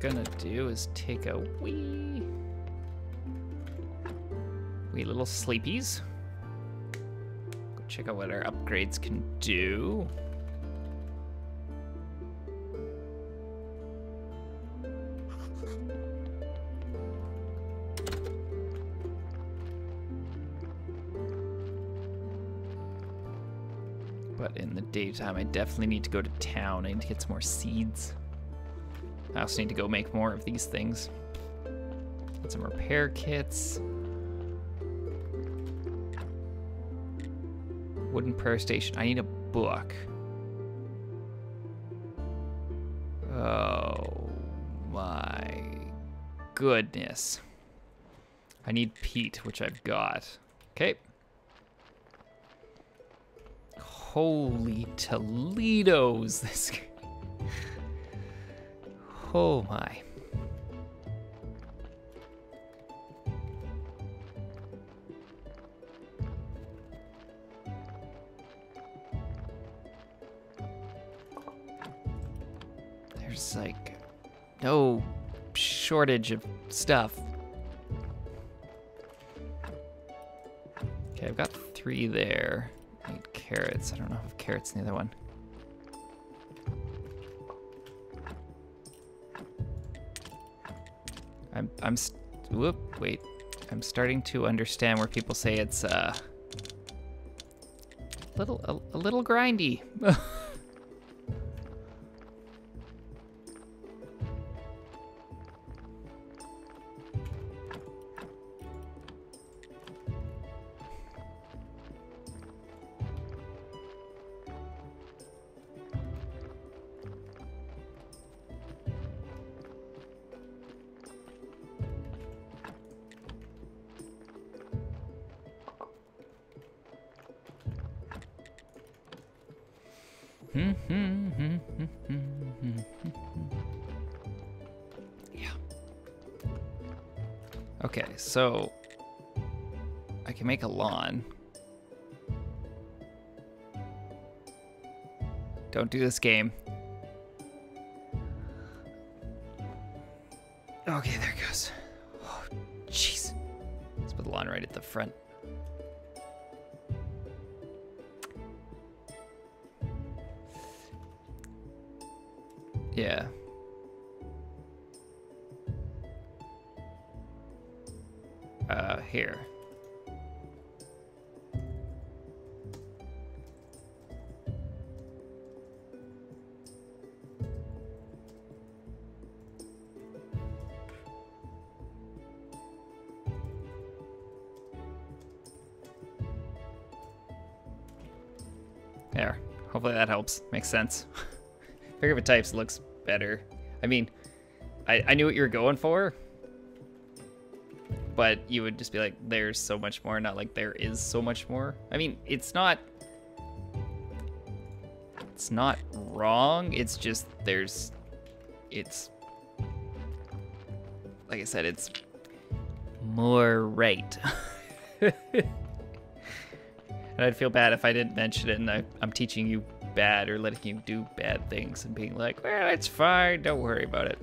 gonna do is take a wee little sleepies. Go check out what our upgrades can do. But in the daytime, I definitely need to go to town. I need to get some more seeds. I also need to go make more of these things. Get some repair kits. Wooden prayer station. I need a book. Oh my goodness. I need peat, which I've got. Okay. Holy Toledo's this guy. Oh my. There's like no shortage of stuff. Okay, I've got 3 there. I need carrots. I don't know if I have carrots in the other one. I'm starting to understand where people say it's a little grindy. Yeah. Okay, so I can make a lawn. Don't do this game. Okay, there it goes. Oh, jeez. Let's put the lawn right at the front. Yeah. Here. There. Hopefully that helps. Makes sense. Figure of a types looks better. I mean, I knew what you were going for, but you would just be like, there's so much more, not like there is so much more. I mean, it's not wrong. It's just it's like I said, it's more right. And I'd feel bad if I didn't mention it and I'm teaching you bad or letting you do bad things and being like, well, it's fine, don't worry about it.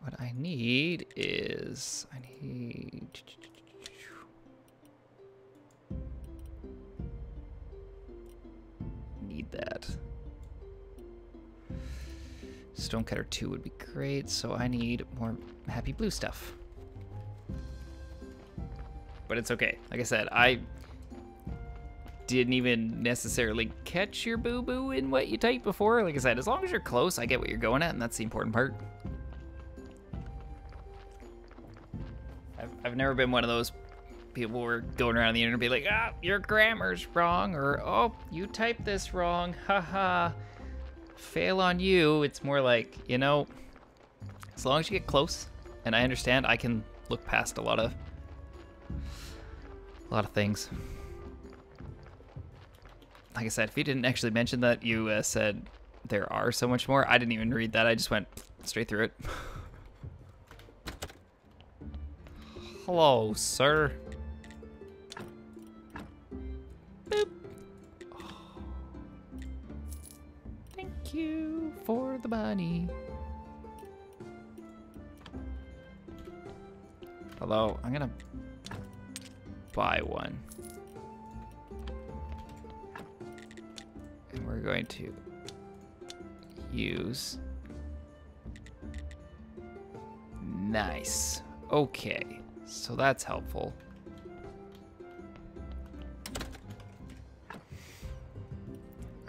What I need is I need that. Stonecutter 2 would be great, so I need more happy blue stuff. But it's okay. Like I said, I didn't even necessarily catch your boo-boo in what you typed before. Like I said, as long as you're close, I get what you're going at, and that's the important part. I've never been one of those people who are going around the internet and be like, ah, your grammar's wrong, or oh, you typed this wrong, haha, fail on you. It's more like, you know, as long as you get close, and I understand, I can look past a lot of things. Like I said, if you didn't actually mention that, you said there are so much more. I didn't even read that. I just went straight through it. Hello, sir. Boop. Oh, money. Although, I'm gonna buy one. And we're going to use... Nice. Okay, so that's helpful.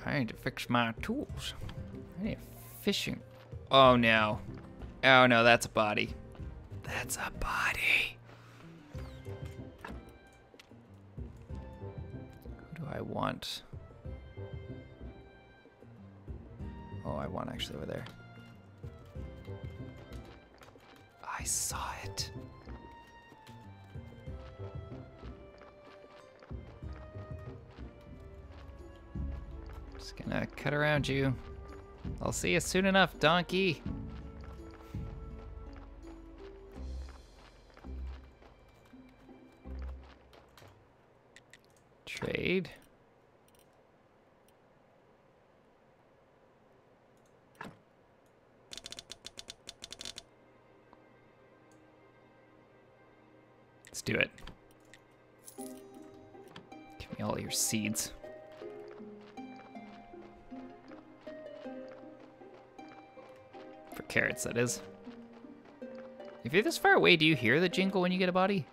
I need to fix my tools. I need fishing. Oh no. Oh no, that's a body. That's a body. Who do I want? Oh, I want actually over there. I saw it. Just gonna cut around you. I'll see you soon enough, donkey. Trade. Let's do it. Give me all your seeds. Carrots, that is. If you're this far away, do you hear the jingle when you get a body?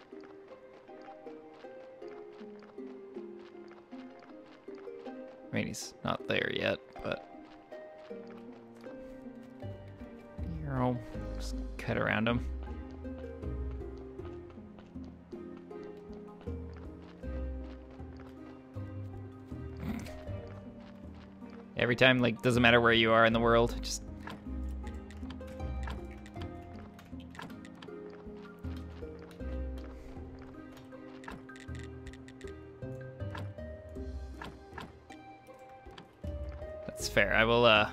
I mean, he's not there yet, but... You know, just cut around him. Every time, like, doesn't matter where you are in the world, just... Fair. I will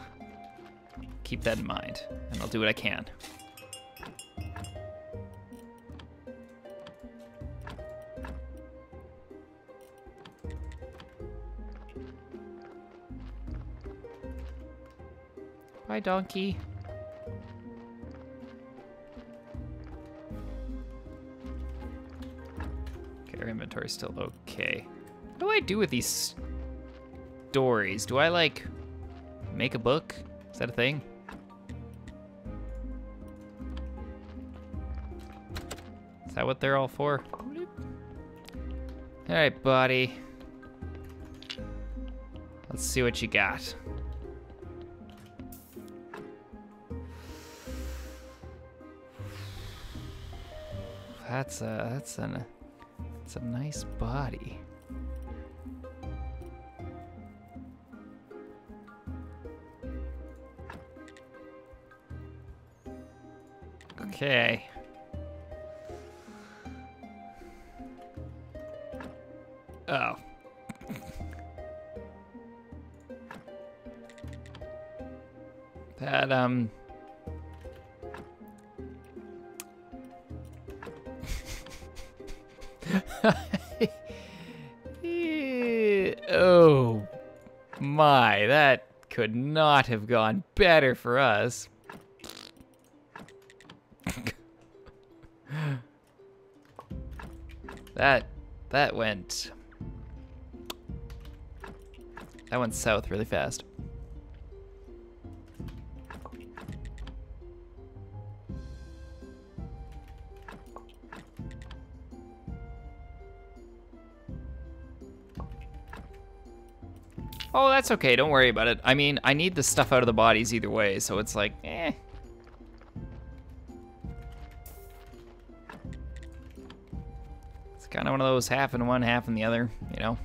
keep that in mind, and I'll do what I can. Bye, donkey. Okay, our inventory's still okay. What do I do with these stories? Do I, like... Make a book? Is that a thing? Is that what they're all for? All right, buddy. Let's see what you got. That's a nice body. Okay. Oh. That, Oh my, that could not have gone better for us. That went south really fast. Oh, that's okay, don't worry about it. I mean, I need the stuff out of the bodies either way, so it's like, eh. Kind of one of those half in one, half in the other, you know.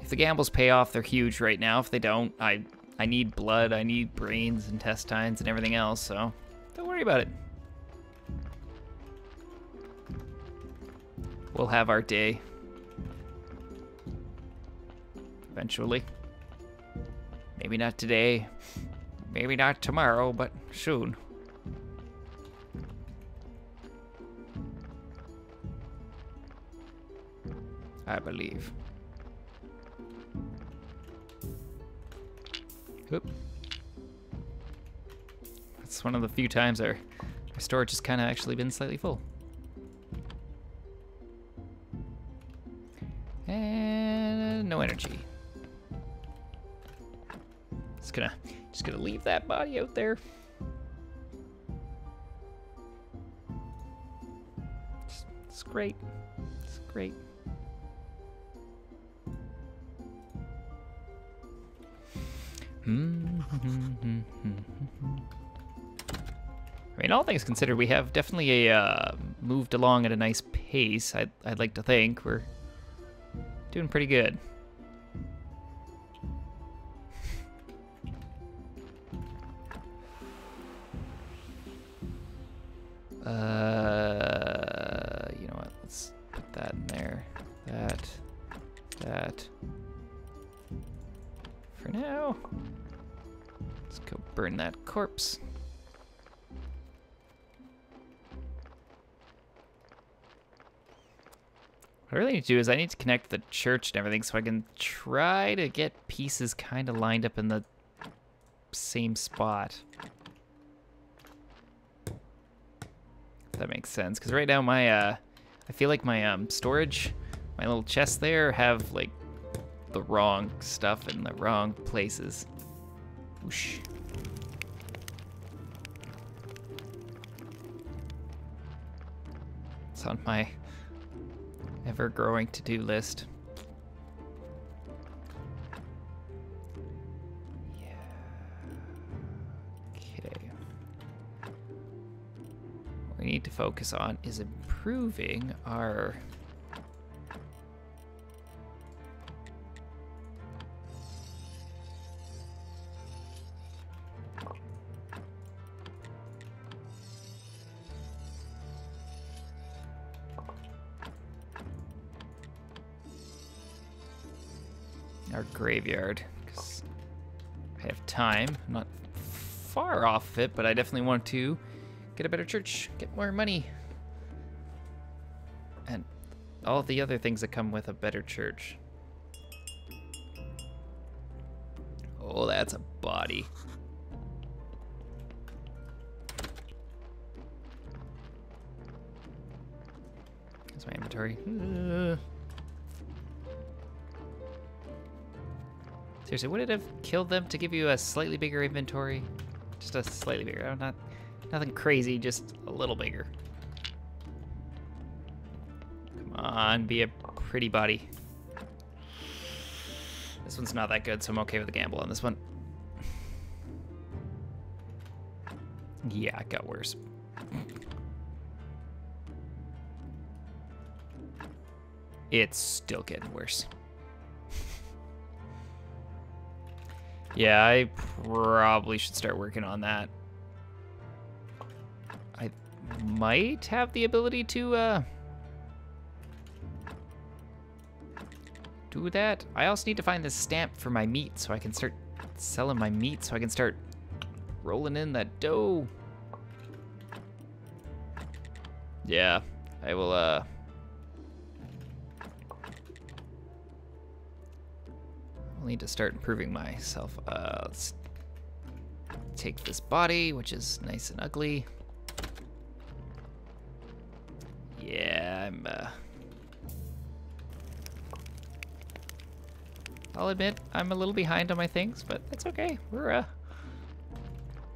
If the gambles pay off, they're huge right now. If they don't, I need blood, I need brains, intestines, and everything else, so don't worry about it. We'll have our day. Eventually. Maybe not today, maybe not tomorrow, but soon. I believe. Oop. It's one of the few times our storage has kind of actually been slightly full. And no energy. Just gonna leave that body out there. It's great. It's great. I mean, all things considered, we have definitely moved along at a nice pace. I'd like to think we're doing pretty good. You know what? Let's put that in there. That. For now, let's go burn that corpse. What I really need to do is I need to connect the church and everything so I can try to get pieces kind of lined up in the same spot. If that makes sense, because right now my, I feel like my storage, my little chests there have like the wrong stuff in the wrong places. Whoosh. It's on my ever-growing to-do list. Yeah. Okay. What we need to focus on is improving our graveyard, because I have time. I'm not far off of it, but I definitely want to get a better church, get more money, and all the other things that come with a better church. Oh, that's a body. That's my inventory. Seriously, would it have killed them to give you a slightly bigger inventory? Just a slightly bigger, nothing crazy, just a little bigger. Come on, be a pretty body. This one's not that good, so I'm okay with the gamble on this one. Yeah, it got worse. It's still getting worse. Yeah, I probably should start working on that. I might have the ability to do that. I also need to find the stamp for my meat so I can start selling my meat so I can start rolling in that dough. Yeah, I will need to start improving myself. Let's take this body, which is nice and ugly. Yeah, I'll admit I'm a little behind on my things, but that's okay. We're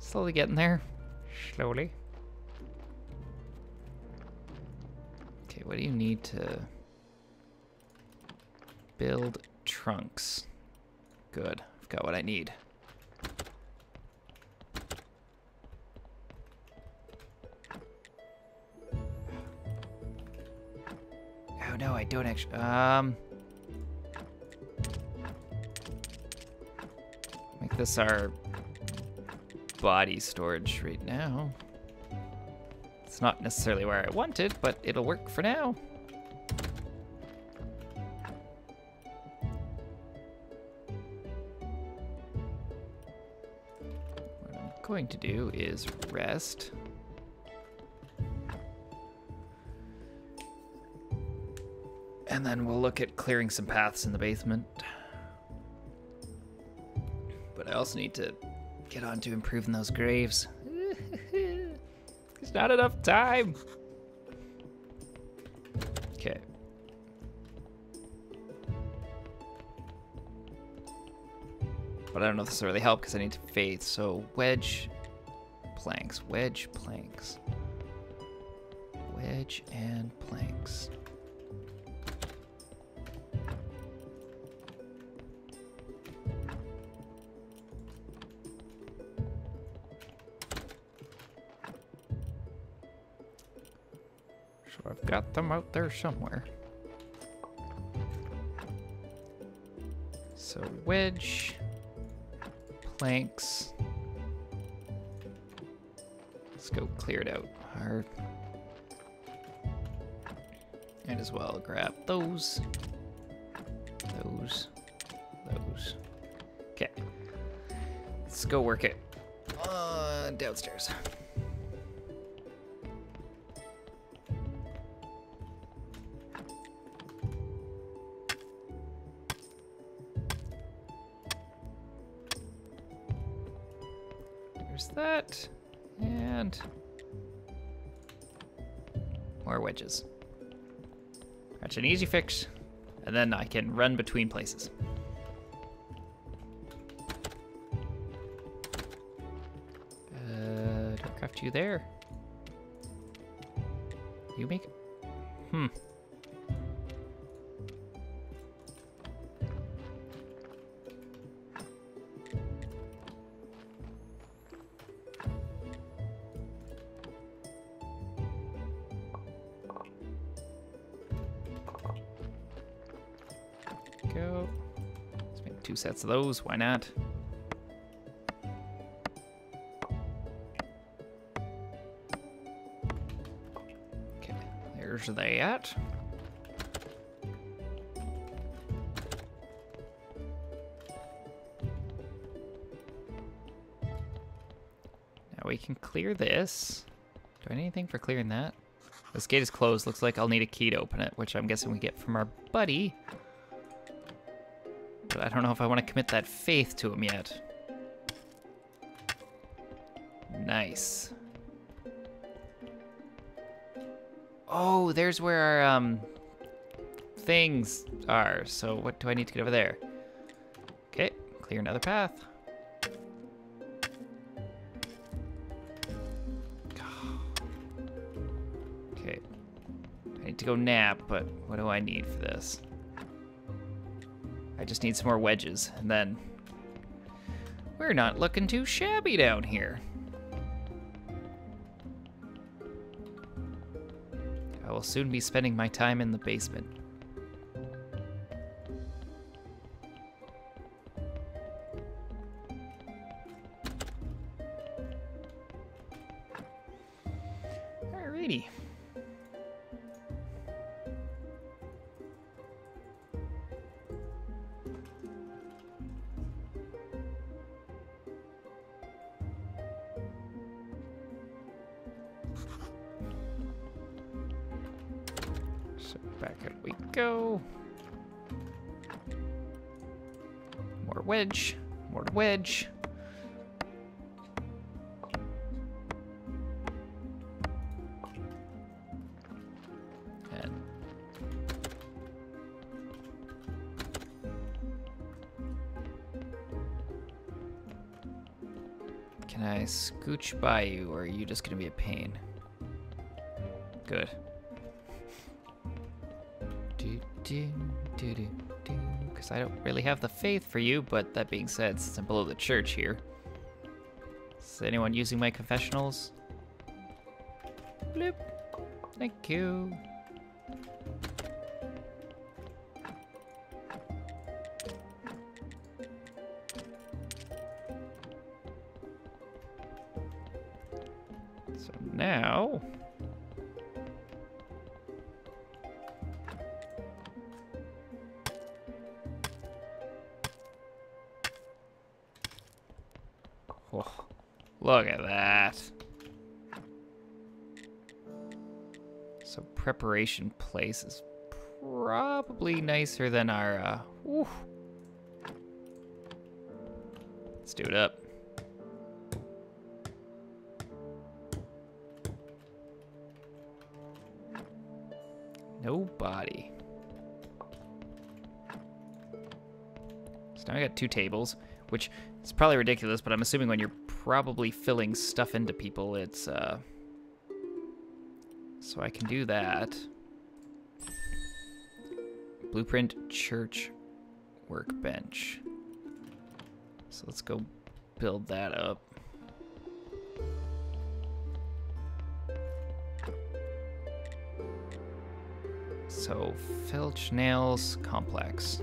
slowly getting there. Slowly. Okay, what do you need to build trunks? Good, I've got what I need. Oh no, I don't actually, make this our body storage right now. It's not necessarily where I want it, but it'll work for now. Going to do is rest. And then we'll look at clearing some paths in the basement. But I also need to get on to improving those graves. It's not enough time. Okay. But I don't know if this will really help because I need to fade. So wedge planks, wedge planks. Wedge and planks. So I've got them out there somewhere. So wedge, planks. Let's go clear it out. Our might as well grab those. Okay, let's go work it downstairs. There's that, and more wedges. That's an easy fix, and then I can run between places. Don't craft you there. You make... Go. Let's make 2 sets of those. Why not? Okay, there's that. Now we can clear this. Do I need anything for clearing that? This gate is closed. Looks like I'll need a key to open it, which I'm guessing we get from our buddy. I don't know if I want to commit that faith to him yet. Nice. Oh, there's where our things are. So what do I need to get over there? Okay, clear another path. Okay. I need to go nap, but what do I need for this? I just need some more wedges, and then we're not looking too shabby down here. I will soon be spending my time in the basement. Alrighty. So back out we go. More wedge, more wedge. And can I scooch by you, or are you just gonna be a pain? Good. Because I don't really have the faith for you, but that being said, since I'm below the church here. Is anyone using my confessionals? Bloop. Thank you. So now... Oh, look at that. So preparation place is probably nicer than our, whew. Let's do it up. Nobody. So now I got 2 tables, which is probably ridiculous, but I'm assuming when you're probably filling stuff into people, it's, so I can do that. Blueprint church workbench. So let's go build that up. So, Filch Nails Complex.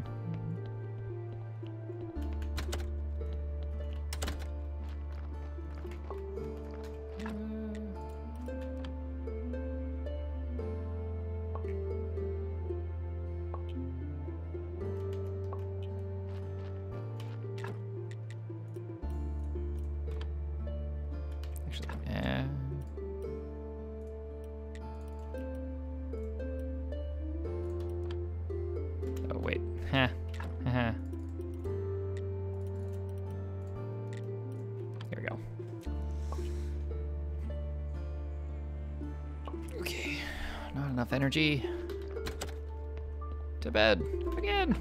Energy to bed again.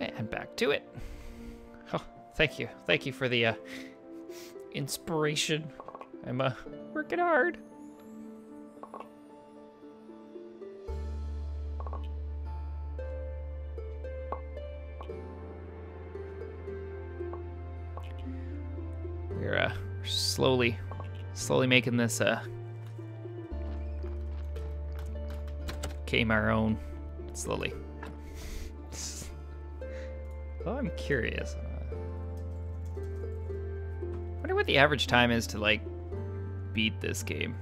And back to it. Oh, thank you. Thank you for the inspiration. I'm working hard. We're slowly making this came our own slowly. Oh, I'm curious. What the average time is to like beat this game.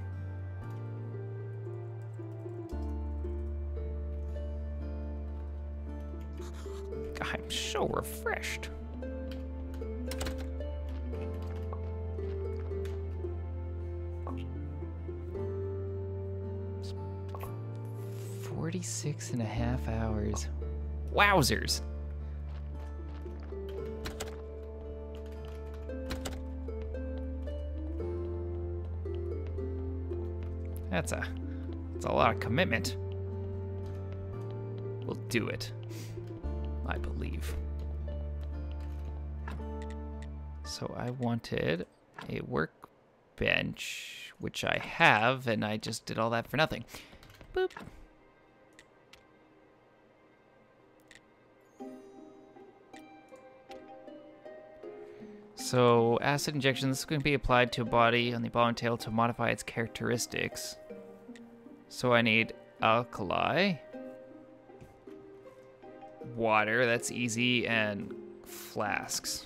God, I'm so refreshed. It's 46 and a half hours. Wowzers. That's a lot of commitment. We'll do it. I believe. So I wanted a workbench, which I have, and I just did all that for nothing. Boop. So acid injection, this is going to be applied to a body on the bottom tail to modify its characteristics. So I need alkali, water, that's easy, and flasks.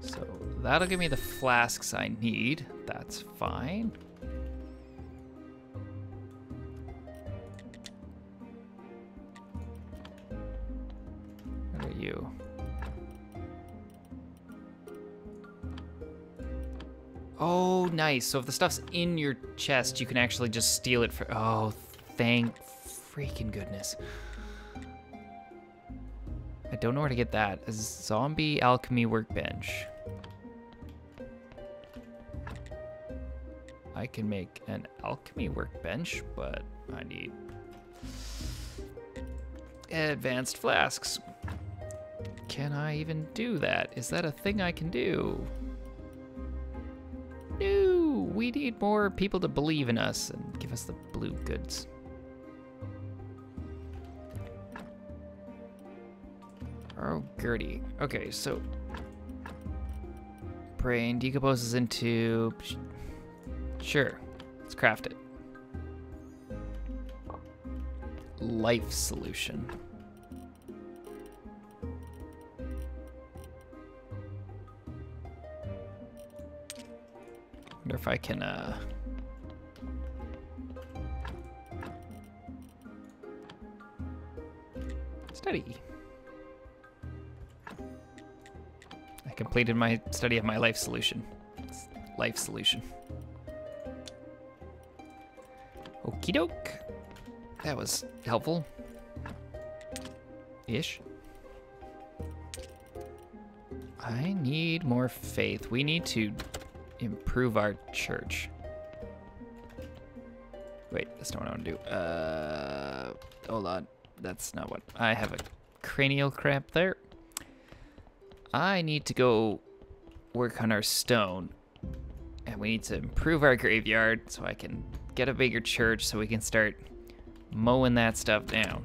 So that'll give me the flasks I need, that's fine. What are you? Oh, nice. So if the stuff's in your chest, you can actually just steal it for... Oh, thank freaking goodness. I don't know where to get that. A zombie alchemy workbench. I can make an alchemy workbench, but I need advanced flasks. Can I even do that? Is that a thing I can do? No, we need more people to believe in us and give us the blue goods. Oh, Gertie. Okay, so brain decomposes into... Sure, let's craft it. life solution. I wonder if I can, study. I completed my study of my life solution. It's life solution. Okie doke. That was helpful. Ish. I need more faith. We need to improve our church. Wait, that's not what I want to do. Hold on. That's not what I have. A cranial crap there. I need to go work on our stone, and we need to improve our graveyard so I can get a bigger church so we can start mowing that stuff down.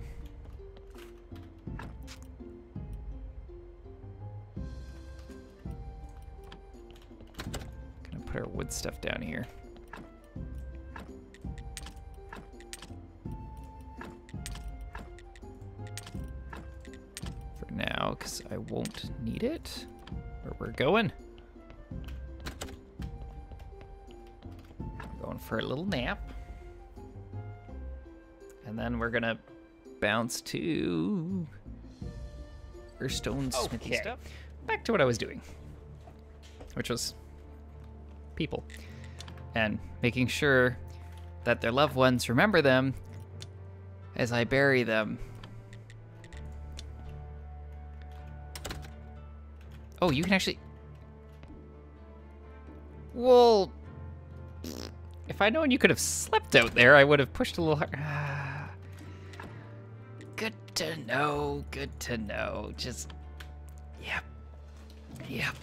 Gonna put our wood stuff down here. Now, because I won't need it where we're going. Going for a little nap, and then we're gonna bounce to Earthstone Smithy stuff. Back to what I was doing, which was people and making sure that their loved ones remember them as I bury them. Oh, you can actually... Well... If I'd known you could have slept out there, I would have pushed a little harder. Ah, good to know, good to know. Just... Yep. Yep.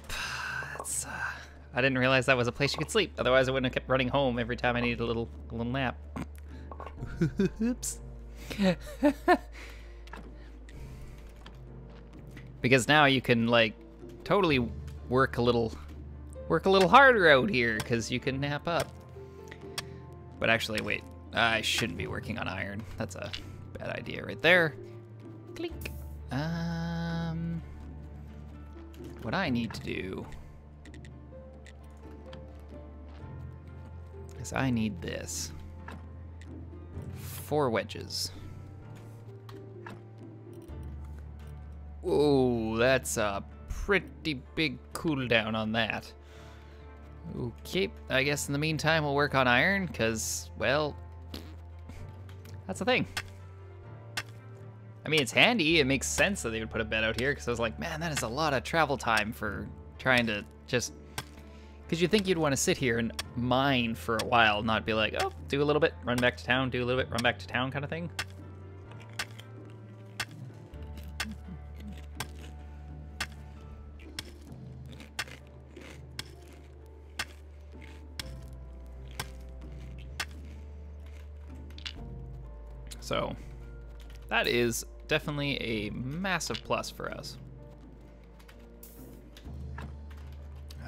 That's, I didn't realize that was a place you could sleep. Otherwise, I wouldn't have kept running home every time I needed a little nap. Oops. Because now you can, like... totally work a little harder out here because you can nap up. But actually, wait, I shouldn't be working on iron. That's a bad idea right there. Clink. What I need to do is I need this. 4 wedges. Whoa, that's a pretty big cooldown on that. Okay, I guess in the meantime we'll work on iron, because, well, that's the thing. I mean, it's handy. It makes sense that they would put a bed out here, because I was like, man, that is a lot of travel time for trying to just... Because you think you'd want to sit here and mine for a while, not be like, oh, do a little bit, run back to town, do a little bit, run back to town kind of thing. So that is definitely a massive plus for us.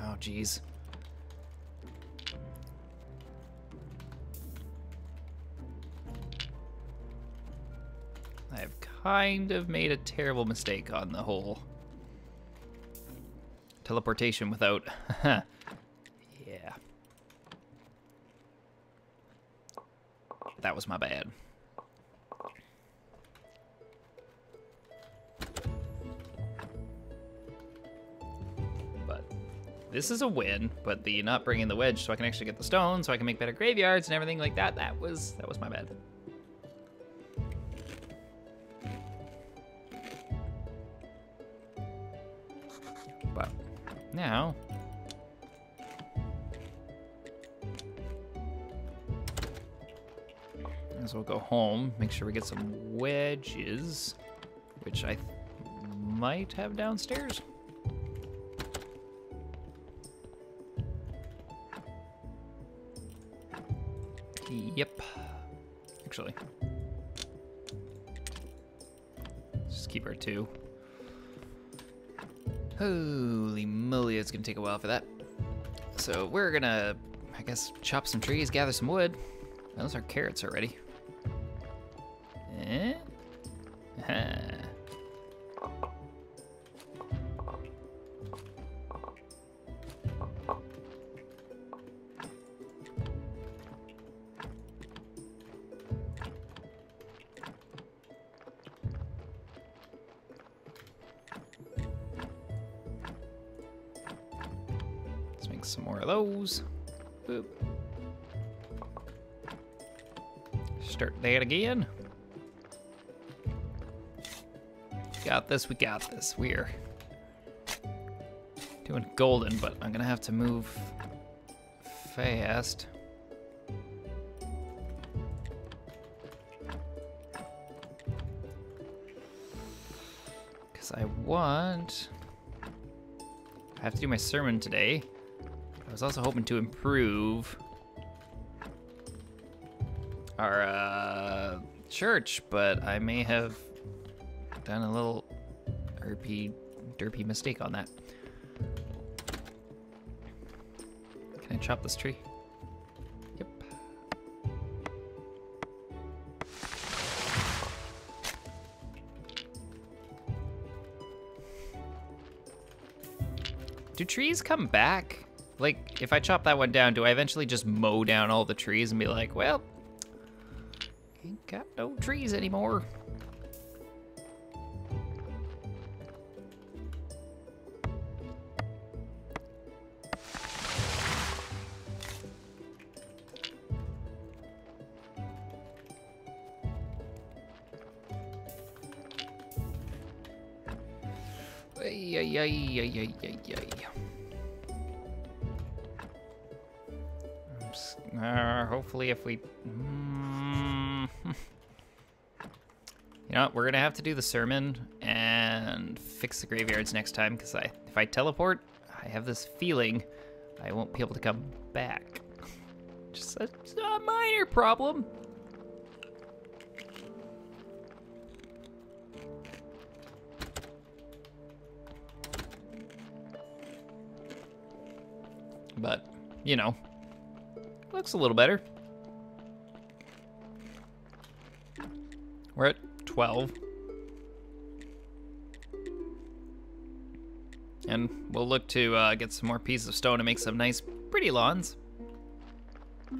Oh, geez. I've kind of made a terrible mistake on the whole teleportation without, yeah. That was my bad. This is a win, but the not bringing the wedge so I can actually get the stone, so I can make better graveyards and everything like that, that was my bad. But now... Might as well go home, make sure we get some wedges, which I might have downstairs. Yep. Actually. Let's just keep our 2. Holy moly, it's gonna take a while for that. So we're gonna, I guess, chop some trees, gather some wood. Those are carrots already. Eh? Let's make some more of those. Boop. Start that again. Got this, we got this. We're doing golden, but I'm gonna have to move fast. Because I have to do my sermon today. I was also hoping to improve our church, but I may have done a little derpy mistake on that. Can I chop this tree? Yep. Do trees come back? Like, if I chop that one down, do I eventually just mow down all the trees and be like, well, ain't got no trees anymore? Hopefully if we... You know what? We're going to have to do the sermon and fix the graveyards next time, because if I teleport, I have this feeling I won't be able to come back. Just a minor problem. But, you know, looks a little better. We're at 12. And we'll look to get some more pieces of stone and make some nice, pretty lawns. I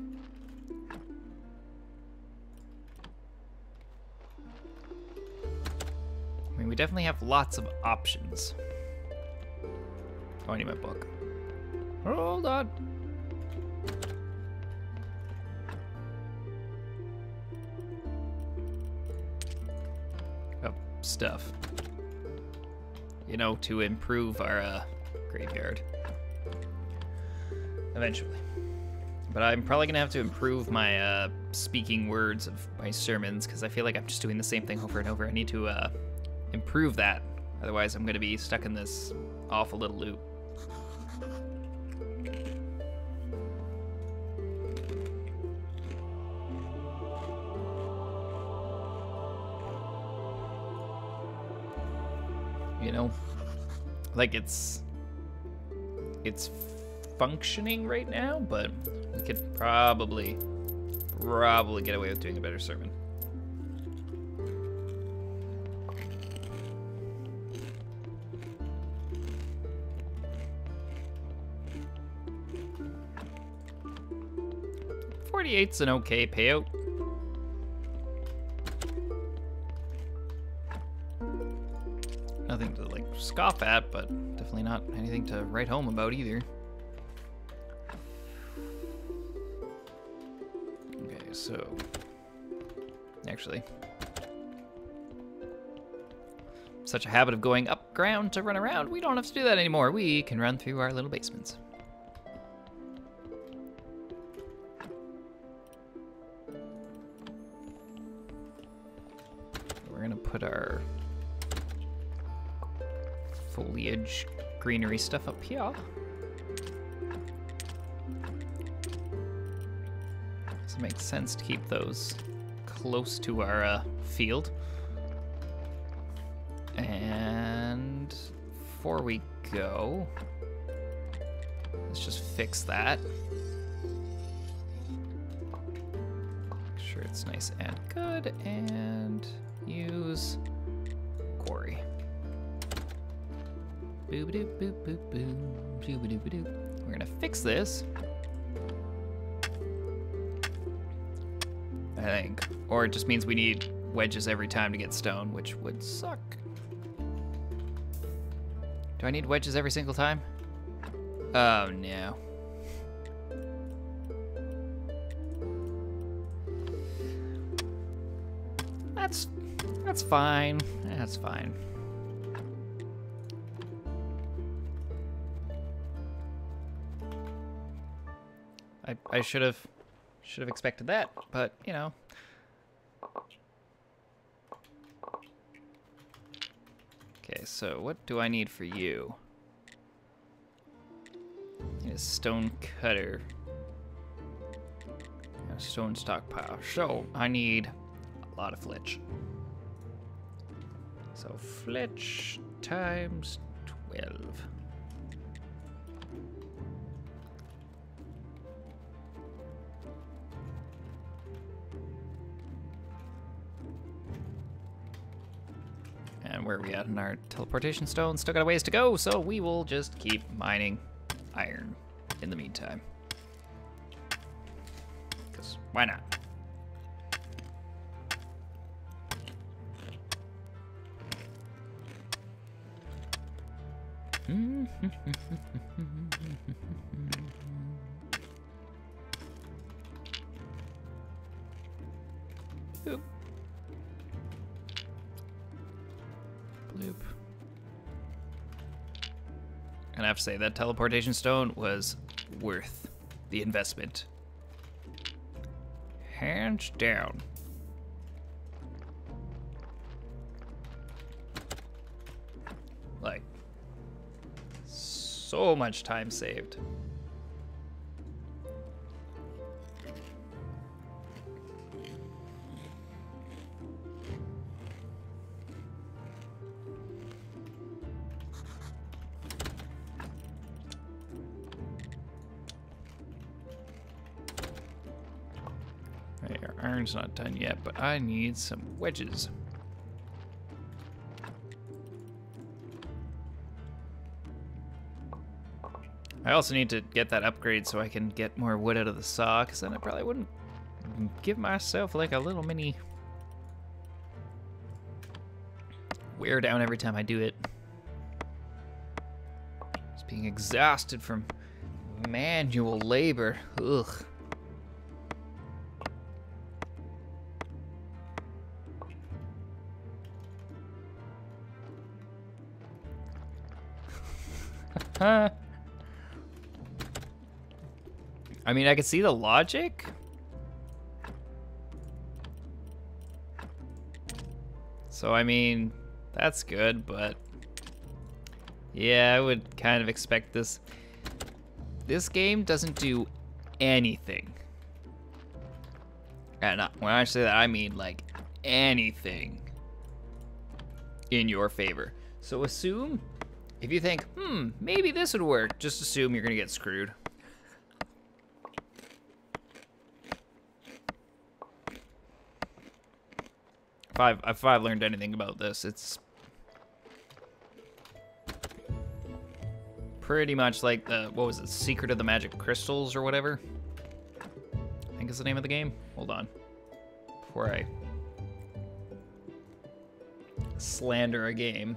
mean, we definitely have lots of options. Oh, I need my book. Hold on. Oh, stuff. You know, to improve our graveyard. Eventually. But I'm probably gonna have to improve my speaking words of my sermons, because I feel like I'm just doing the same thing over and over. I need to improve that. Otherwise, I'm gonna be stuck in this awful little loop. You know, like it's functioning right now, but we could probably get away with doing a better sermon. $48's an okay payout. Nothing to, like, scoff at, but definitely not anything to write home about either. Okay, so... Actually... Such a habit of going up ground to run around, we don't have to do that anymore. We can run through our little basements. We're gonna put our... foliage, greenery stuff up here. So it makes sense to keep those close to our field. And before we go, let's just fix that. Make sure it's nice and good, and use quarry. We're gonna fix this, I think, or it just means we need wedges every time to get stone, which would suck. Do I need wedges every single time? Oh no. That's fine. That's fine. I should have expected that, but you know. Okay, so what do I need for you? I need a stone cutter. And a stone stockpile. So I need a lot of flitch. So flitch times 12. And where are we at in our teleportation stone? Still got a ways to go, so we will just keep mining iron in the meantime. Because why not? Bloop. Bloop. And I have to say, that teleportation stone was worth the investment. Hands down. Like, so much time saved. Hey, our iron's not done yet, but I need some wedges. I also need to get that upgrade so I can get more wood out of the saw, because then I probably wouldn't give myself like a little mini wear down every time I do it. Just being exhausted from manual labor. Ugh. Huh. I mean, I could see the logic. So, I mean, that's good, but yeah, I would kind of expect this. This game doesn't do anything. And when I say that, I mean like anything in your favor. So assume, if you think, maybe this would work, just assume you're gonna get screwed. If I've learned anything about this, it's pretty much like the, what was it, Secret of the Magic Crystals or whatever? I think is the name of the game. Hold on. Before I slander a game.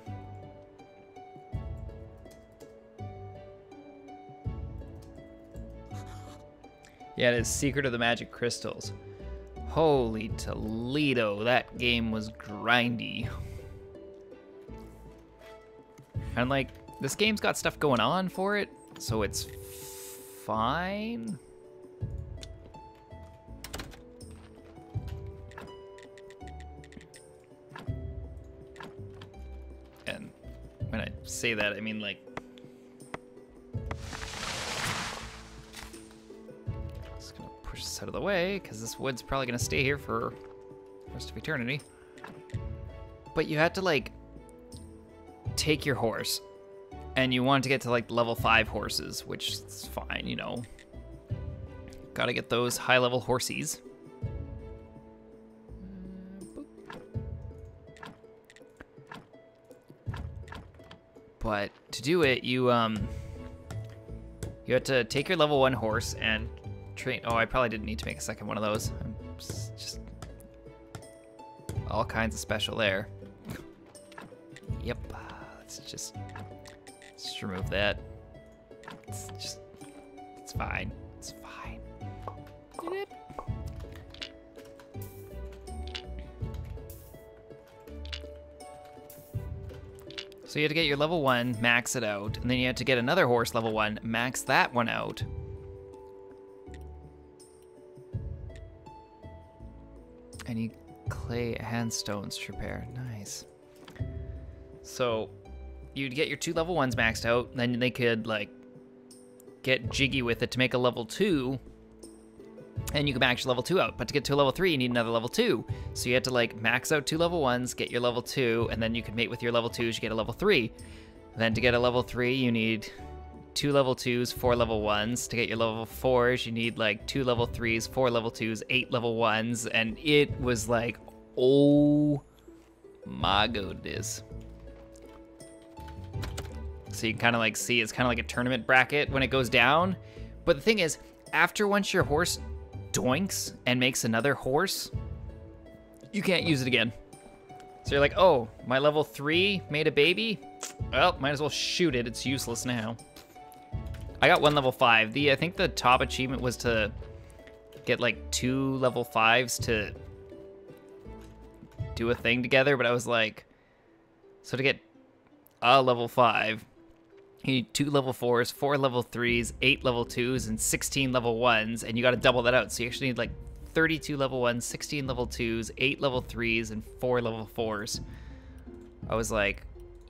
Yeah, it is Secret of the Magic Crystals. Holy Toledo, that game was grindy. And like, this game's got stuff going on for it, so it's fine. And when I say that, I mean like, out of the way, because this wood's probably gonna stay here for the rest of eternity. But you had to like take your horse, and you wanted to get to like level 5 horses, which is fine, you know. Gotta get those high level horsies. But to do it, you have to take your level 1 horse and train. Oh, I probably didn't need to make a second one of those. I'm just all kinds of special there. Yep. Let's just remove that. It's fine. It's fine. So you have to get your level 1, max it out, and then you have to get another horse level 1, max that one out. I need clay and stones to repair. Nice. So you'd get your 2 level 1s maxed out, and then they could like get jiggy with it to make a level 2, and you can max your level 2 out. But to get to a level 3, you need another level 2. So you have to like max out 2 level 1s, get your level 2, and then you can mate with your level 2s, you get a level 3. Then to get a level 3, you need 2 level 2s, 4 level 1s. To get your level 4s, you need like 2 level 3s, 4 level 2s, 8 level 1s. And it was like, oh my goodness. So you can kind of like see, it's kind of like a tournament bracket when it goes down. But the thing is, after once your horse doinks and makes another horse, you can't use it again. So you're like, oh, my level 3 made a baby? Well, might as well shoot it, it's useless now. I got one level 5. I think the top achievement was to get like 2 level 5s to do a thing together, but I was like, so to get a level 5, you need 2 level 4s, 4 level 3s, 8 level 2s, and 16 level 1s, and you gotta double that out. So you actually need like 32 level 1s, 16 level 2s, 8 level 3s, and 4 level 4s. I was like,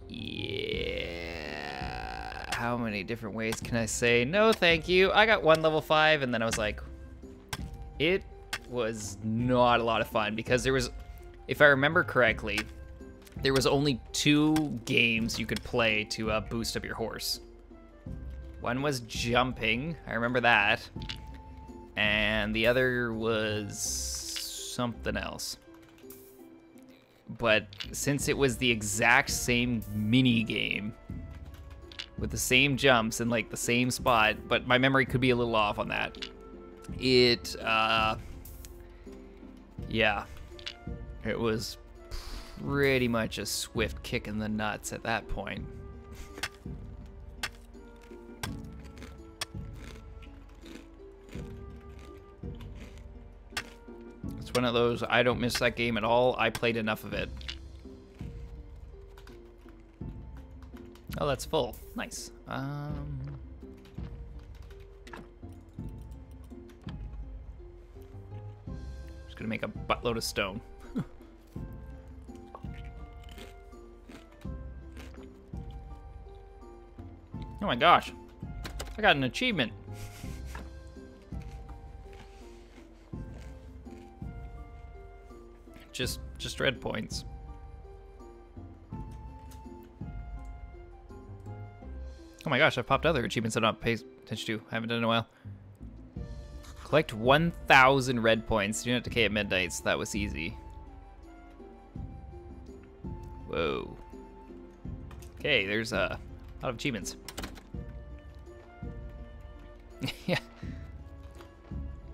yeah, how many different ways can I say no thank you? I got one level 5, and then I was like, it was not a lot of fun, because there was, if I remember correctly, there was only 2 games you could play to boost up your horse. One was jumping, I remember that. And the other was something else. But since it was the exact same mini game with the same jumps and like the same spot, but my memory could be a little off on that. It, yeah, it was pretty much a swift kick in the nuts at that point. It's one of those, I don't miss that game at all. I played enough of it. Oh, that's full. Nice. Just gonna make a buttload of stone. Oh my gosh, I got an achievement. Just red points. Oh my gosh, I popped other achievements I don't pay attention to. I haven't done in a while. Collect 1,000 red points. Do not decay at midnight, so that was easy. Whoa. Okay, there's a lot of achievements. Yeah.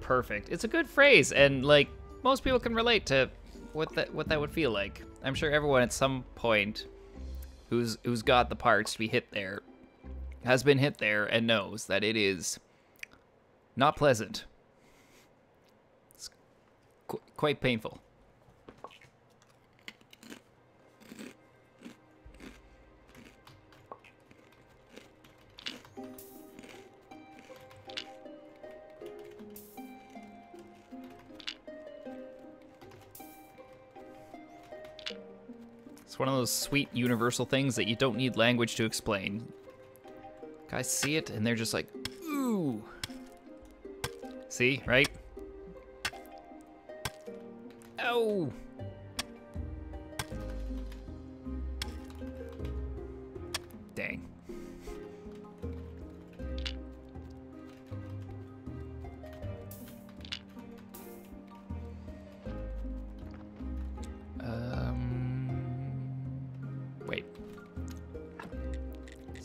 Perfect. It's a good phrase, and like most people can relate to what that would feel like. I'm sure everyone at some point who's got the parts to be hit there has been hit there and knows that it is not pleasant. It's quite painful. One of those sweet universal things that you don't need language to explain. Guys see it and they're just like, ooh. See, right? Oh. Dang.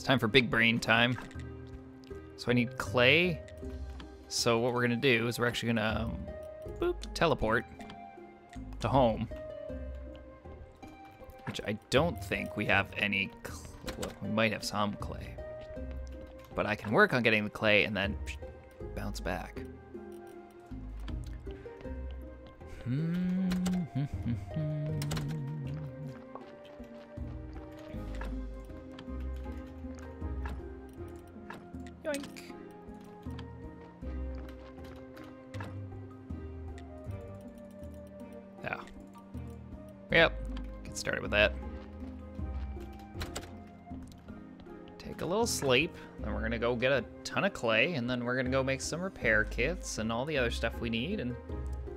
It's time for big brain time. So I need clay. So what we're gonna do is we're actually gonna boop, teleport to home. Which I don't think we have any, well, we might have some clay. But I can work on getting the clay and then bounce back. Yoink. Oh. Yep. Get started with that. Take a little sleep, then we're gonna go get a ton of clay, and then we're gonna go make some repair kits and all the other stuff we need, and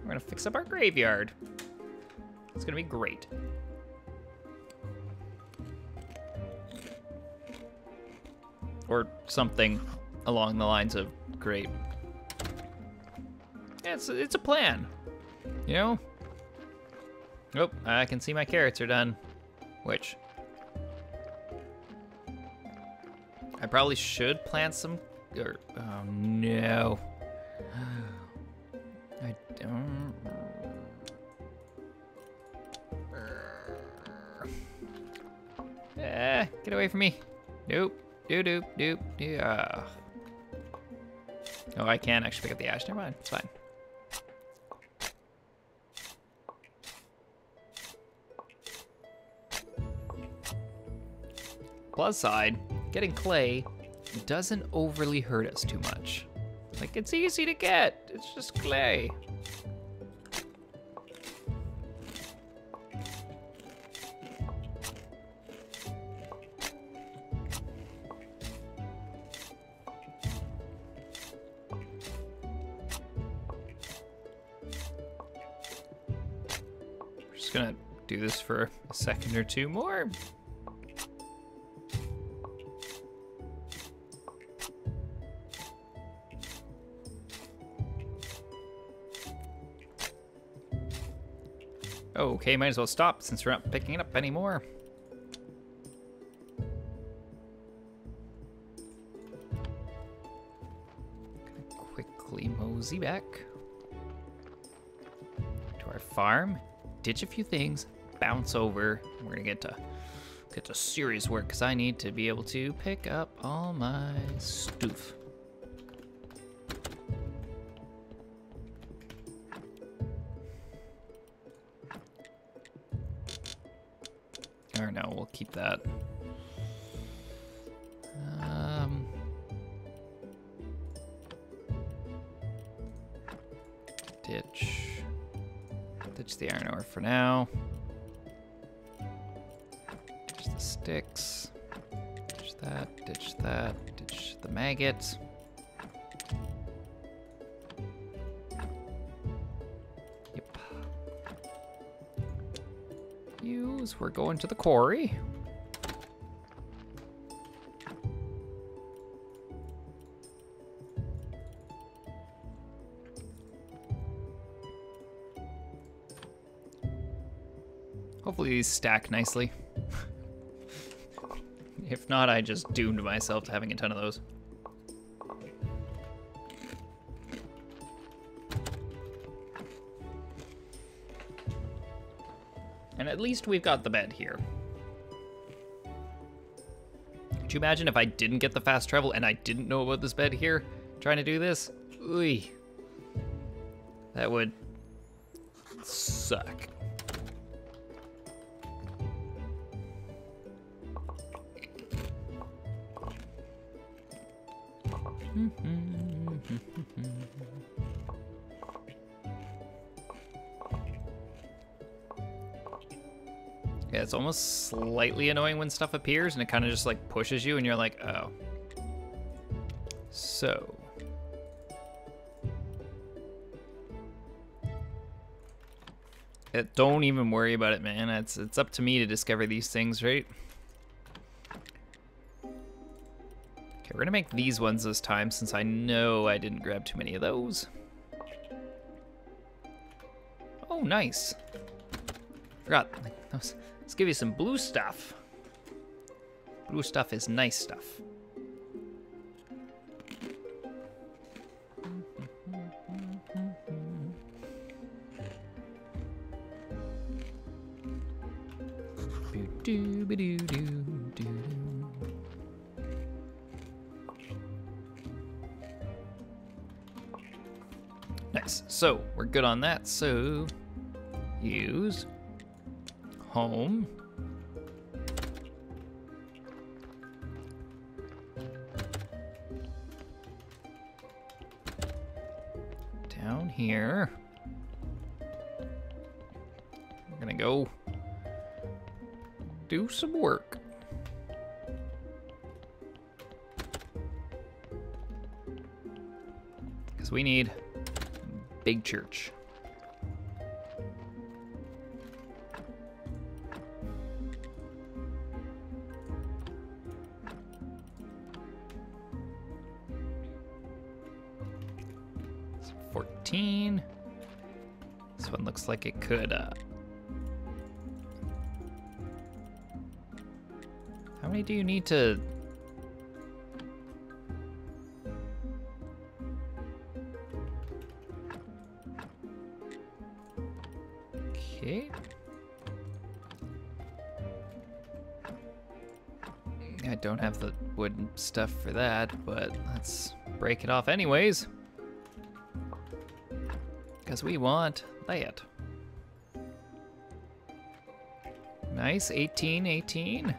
we're gonna fix up our graveyard. It's gonna be great. Or something along the lines of great. It's a plan, you know? Oh, I can see my carrots are done. Which? I probably should plant some, or, oh no. I don't. Get away from me. Nope. Doop, doop, doop. Oh, I can actually pick up the ash. Never mind. It's fine. Plus side, getting clay doesn't overly hurt us too much. Like, it's easy to get. It's just clay. Just gonna do this for a second or two more. Okay, might as well stop since we're not picking it up anymore. Gonna quickly mosey back to our farm. Ditch a few things, bounce over. We're gonna get to serious work because I need to be able to pick up all my stuff. Or no, we'll keep that. Ditch the iron ore for now. Ditch the sticks. Ditch that, ditch that, ditch the maggot. Yep. Use, we're going to the quarry. Hopefully these stack nicely. If not, I just doomed myself to having a ton of those. And at least we've got the bed here. Could you imagine if I didn't get the fast travel and I didn't know about this bed here? Trying to do this? Ooh. That would suck. Yeah, it's almost slightly annoying when stuff appears and it kind of just like pushes you and you're like, oh. So. Don't even worry about it, man. It's up to me to discover these things, right? We're gonna make these ones this time since I know I didn't grab too many of those. Oh, nice. Forgot. Let's give you some blue stuff. Blue stuff is nice stuff. Nice. So we're good on that. So use home. Down here. I'm gonna go do some work. Because we need a big church. It's 14. This one looks like it could, how many do you need to... Okay. I don't have the wooden stuff for that, but let's break it off anyways. Because we want that. Nice, 18, 18.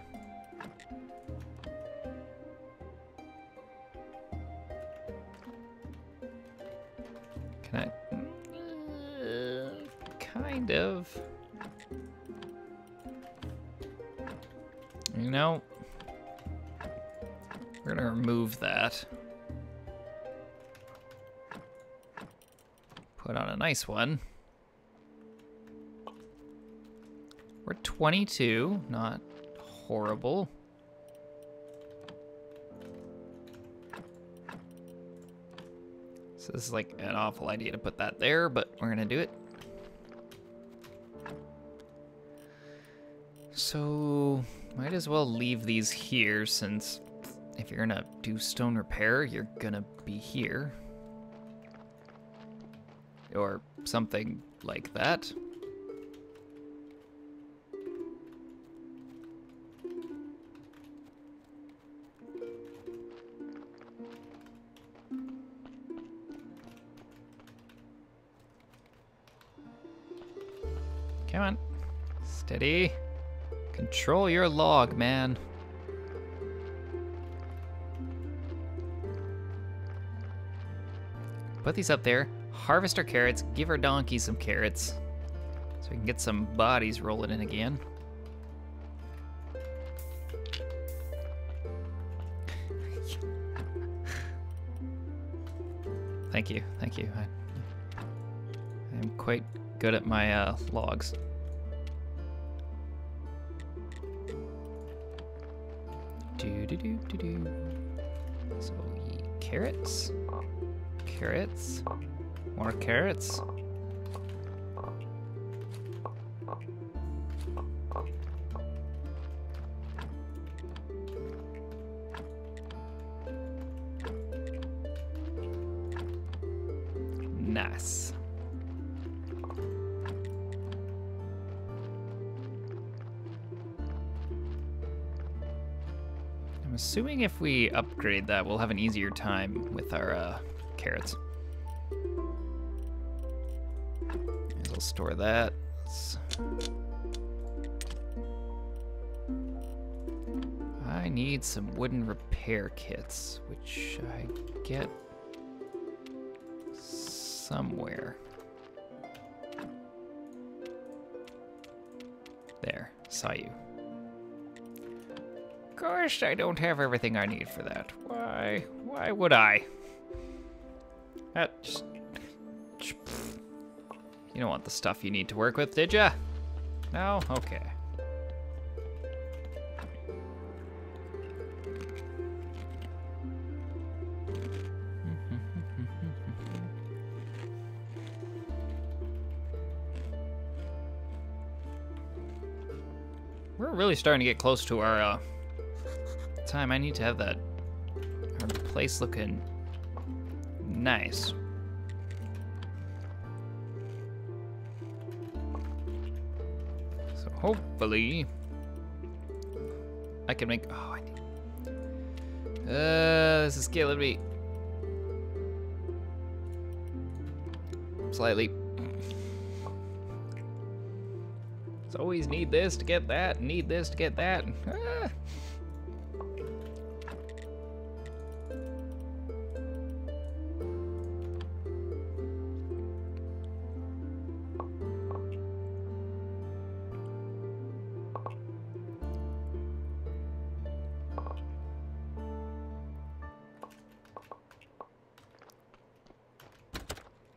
You know, we're gonna remove that. Put on a nice one. We're 22, not horrible. So this is like an awful idea to put that there, but we're gonna do it. So, might as well leave these here, since if you're gonna do stone repair, you're gonna be here. Or something like that. Come on, steady. Control your log, man. Put these up there. Harvest her carrots. Give her donkey some carrots. So we can get some bodies rolling in again. Thank you. Thank you. I'm quite good at my logs. So carrots, carrots, more carrots. Nice. Assuming if we upgrade that, we'll have an easier time with our carrots. We'll store that. I need some wooden repair kits, which I get somewhere. There, saw you. Gosh, I don't have everything I need for that. Why would I? You don't want the stuff you need to work with, did ya? No? Okay. We're really starting to get close to our time, I need to have that place looking nice. So hopefully I can make, oh, I need, this is killing me. Slightly. It's always need this to get that, need this to get that. Ah.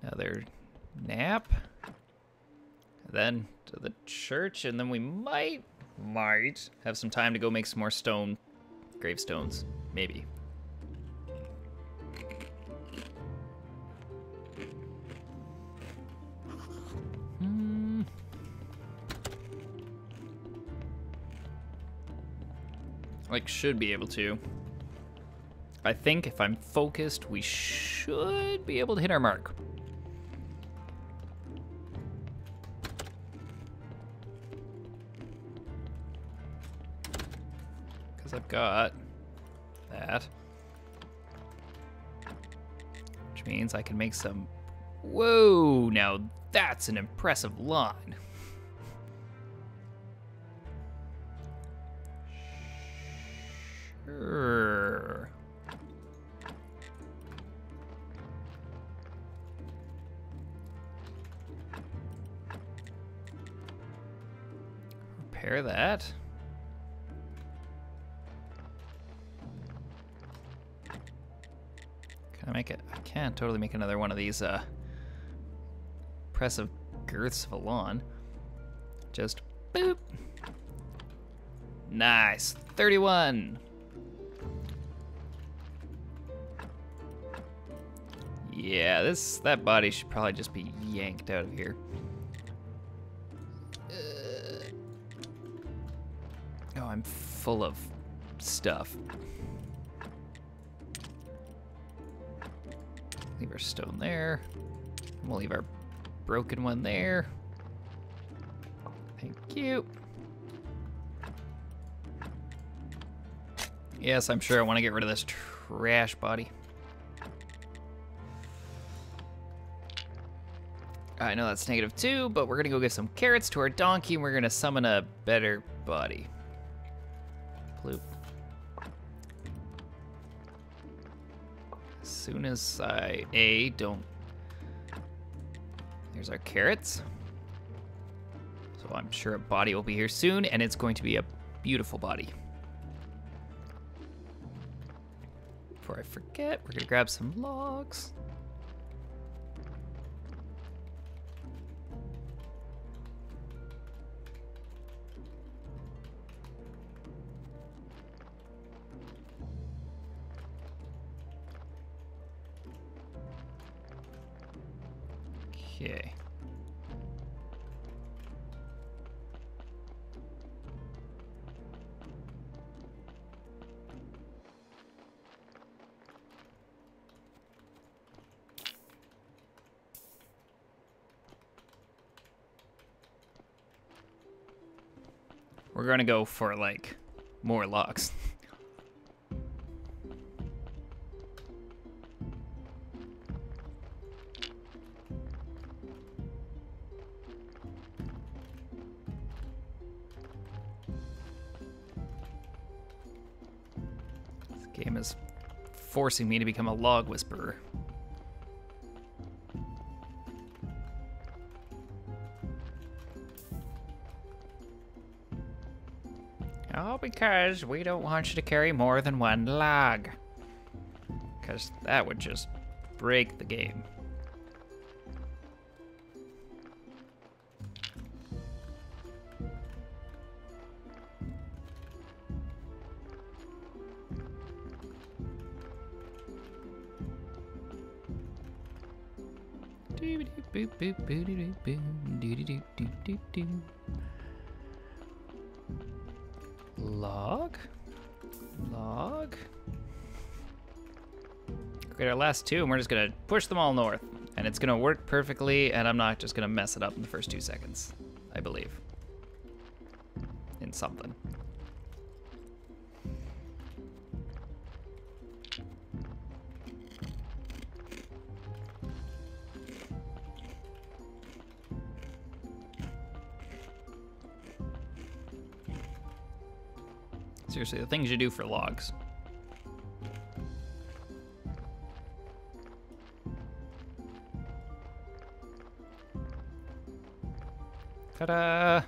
Another nap. Then to the church, and then we might have some time to go make some more stone gravestones, maybe. Like, should be able to. I think if I'm focused, we should be able to hit our mark. I've got that, which means I can make some, whoa, now that's an impressive line. Sure. Repair that. I can't totally make another one of these impressive girths of a lawn. Just boop. Nice, 31. Yeah, that body should probably just be yanked out of here. Oh, I'm full of stuff. Leave our stone there. We'll leave our broken one there. Thank you. Yes, I'm sure I want to get rid of this trash body. I know that's -2, but we're gonna go give some carrots to our donkey and we're gonna summon a better body. Bloop. As soon as I, don't, there's our carrots. So I'm sure a body will be here soon, and it's going to be a beautiful body. Before I forget, we're gonna grab some logs. Okay. We're gonna go for like more logs. Game is forcing me to become a log whisperer. All because we don't want you to carry more than one log. Because that would just break the game. Log, log. Create our last two, and we're just gonna push them all north. And it's gonna work perfectly, and I'm not just gonna mess it up in the first 2 seconds, I believe. In something. Seriously, the things you do for logs. Ta-da!